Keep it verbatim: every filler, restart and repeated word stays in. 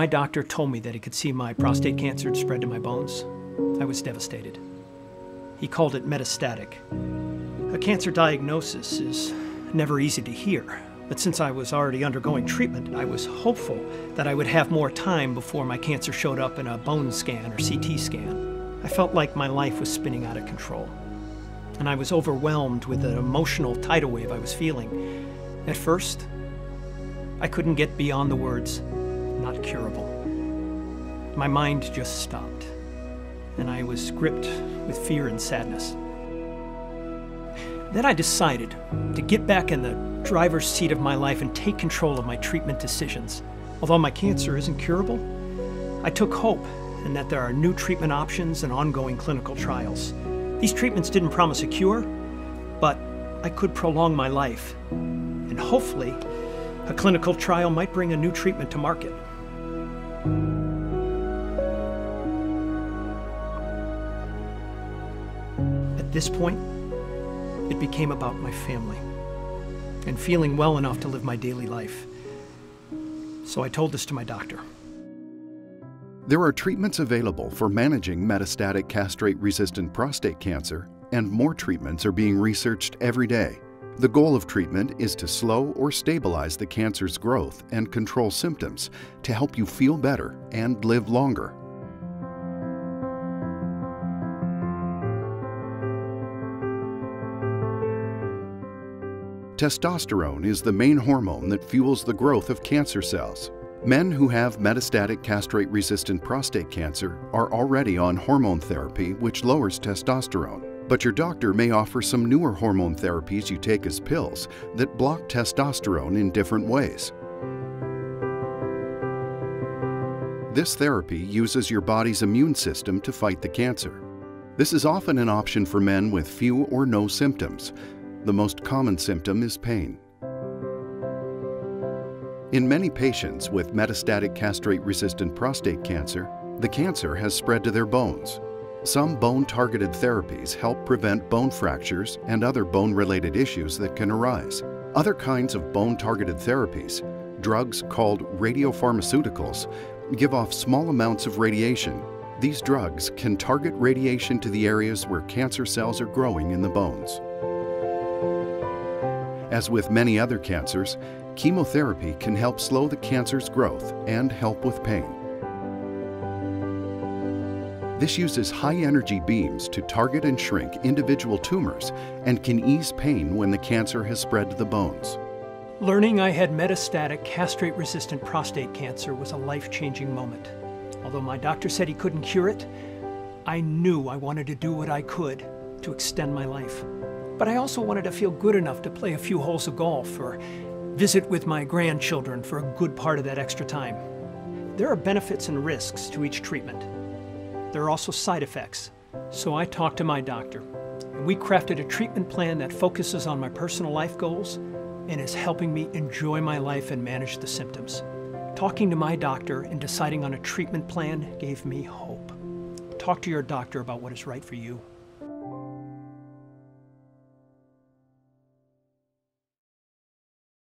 my doctor told me that he could see my prostate cancer had spread to my bones, I was devastated. He called it metastatic. A cancer diagnosis is never easy to hear, but since I was already undergoing treatment, I was hopeful that I would have more time before my cancer showed up in a bone scan or C T scan. I felt like my life was spinning out of control, and I was overwhelmed with an emotional tidal wave I was feeling. At first, I couldn't get beyond the words, "not curable." My mind just stopped, and I was gripped with fear and sadness. Then I decided to get back in the driver's seat of my life and take control of my treatment decisions. Although my cancer isn't curable, I took hope in that there are new treatment options and ongoing clinical trials. These treatments didn't promise a cure, but I could prolong my life, and hopefully, a clinical trial might bring a new treatment to market. At this point, it became about my family and feeling well enough to live my daily life. So I told this to my doctor. There are treatments available for managing metastatic castrate-resistant prostate cancer, and more treatments are being researched every day. The goal of treatment is to slow or stabilize the cancer's growth and control symptoms to help you feel better and live longer. Testosterone is the main hormone that fuels the growth of cancer cells. Men who have metastatic castrate-resistant prostate cancer are already on hormone therapy, which lowers testosterone. But your doctor may offer some newer hormone therapies you take as pills that block testosterone in different ways. This therapy uses your body's immune system to fight the cancer. This is often an option for men with few or no symptoms. The most common symptom is pain. In many patients with metastatic castrate-resistant prostate cancer, the cancer has spread to their bones. Some bone-targeted therapies help prevent bone fractures and other bone-related issues that can arise. Other kinds of bone-targeted therapies, drugs called radiopharmaceuticals, give off small amounts of radiation. These drugs can target radiation to the areas where cancer cells are growing in the bones. As with many other cancers, chemotherapy can help slow the cancer's growth and help with pain. This uses high-energy beams to target and shrink individual tumors and can ease pain when the cancer has spread to the bones. Learning I had metastatic castrate-resistant prostate cancer was a life-changing moment. Although my doctor said he couldn't cure it, I knew I wanted to do what I could to extend my life. But I also wanted to feel good enough to play a few holes of golf or visit with my grandchildren for a good part of that extra time. There are benefits and risks to each treatment. There are also side effects, so I talked to my doctor, and we crafted a treatment plan that focuses on my personal life goals and is helping me enjoy my life and manage the symptoms. Talking to my doctor and deciding on a treatment plan gave me hope. Talk to your doctor about what is right for you.